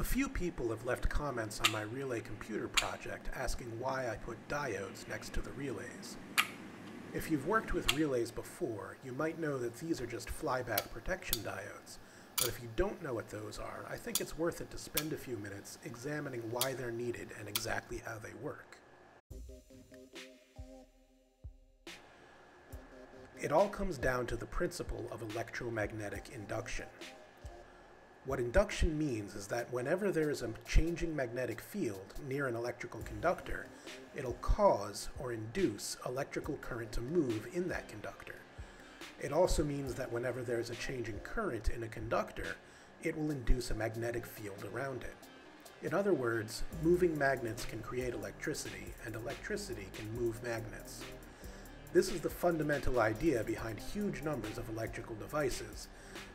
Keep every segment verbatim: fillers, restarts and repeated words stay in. A few people have left comments on my relay computer project asking why I put diodes next to the relays. If you've worked with relays before, you might know that these are just flyback protection diodes, but if you don't know what those are, I think it's worth it to spend a few minutes examining why they're needed and exactly how they work. It all comes down to the principle of electromagnetic induction. What induction means is that whenever there is a changing magnetic field near an electrical conductor, it'll cause or induce electrical current to move in that conductor. It also means that whenever there is a changing current in a conductor, it will induce a magnetic field around it. In other words, moving magnets can create electricity, and electricity can move magnets. This is the fundamental idea behind huge numbers of electrical devices: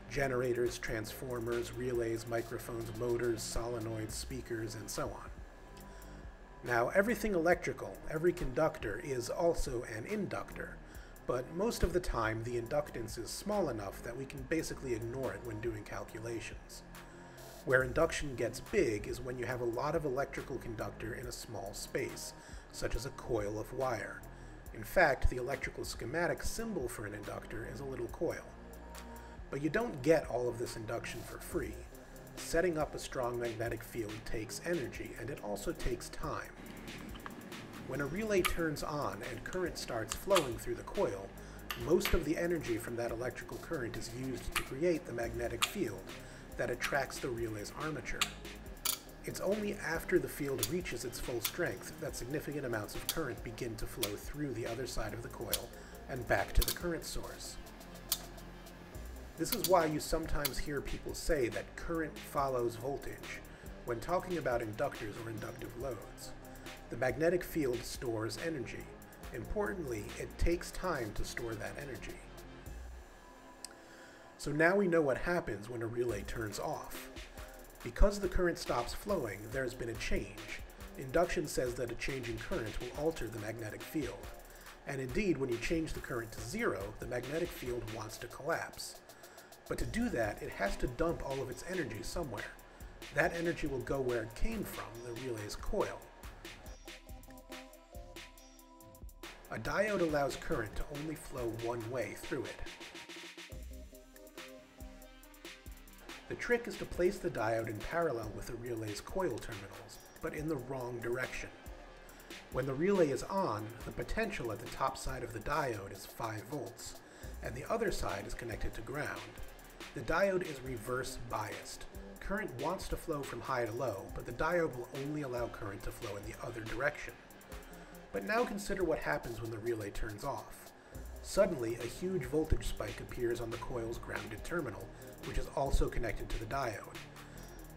generators, transformers, relays, microphones, motors, solenoids, speakers, and so on. Now, everything electrical, every conductor, is also an inductor, but most of the time the inductance is small enough that we can basically ignore it when doing calculations. Where induction gets big is when you have a lot of electrical conductor in a small space, such as a coil of wire. In fact, the electrical schematic symbol for an inductor is a little coil. But you don't get all of this induction for free. Setting up a strong magnetic field takes energy, and it also takes time. When a relay turns on and current starts flowing through the coil, most of the energy from that electrical current is used to create the magnetic field that attracts the relay's armature. It's only after the field reaches its full strength that significant amounts of current begin to flow through the other side of the coil and back to the current source. This is why you sometimes hear people say that current follows voltage when talking about inductors or inductive loads. The magnetic field stores energy. Importantly, it takes time to store that energy. So now we know what happens when a relay turns off. Because the current stops flowing, there's been a change. Induction says that a change in current will alter the magnetic field. And indeed, when you change the current to zero, the magnetic field wants to collapse. But to do that, it has to dump all of its energy somewhere. That energy will go where it came from, the relay's coil. A diode allows current to only flow one way through it. The trick is to place the diode in parallel with the relay's coil terminals, but in the wrong direction. When the relay is on, the potential at the top side of the diode is five volts, and the other side is connected to ground. The diode is reverse biased. Current wants to flow from high to low, but the diode will only allow current to flow in the other direction. But now consider what happens when the relay turns off. Suddenly, a huge voltage spike appears on the coil's grounded terminal, which is also connected to the diode.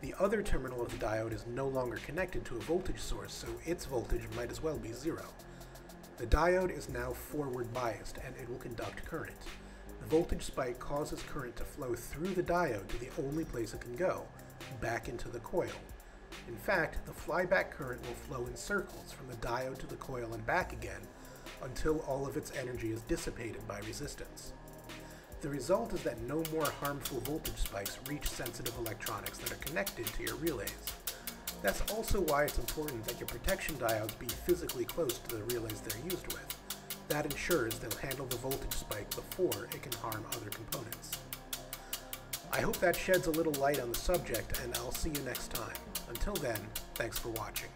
The other terminal of the diode is no longer connected to a voltage source, so its voltage might as well be zero. The diode is now forward biased, and it will conduct current. The voltage spike causes current to flow through the diode to the only place it can go, back into the coil. In fact, the flyback current will flow in circles from the diode to the coil and back again, until all of its energy is dissipated by resistance. The result is that no more harmful voltage spikes reach sensitive electronics that are connected to your relays. That's also why it's important that your protection diodes be physically close to the relays they're used with. That ensures they'll handle the voltage spike before it can harm other components. I hope that sheds a little light on the subject, and I'll see you next time. Until then, thanks for watching.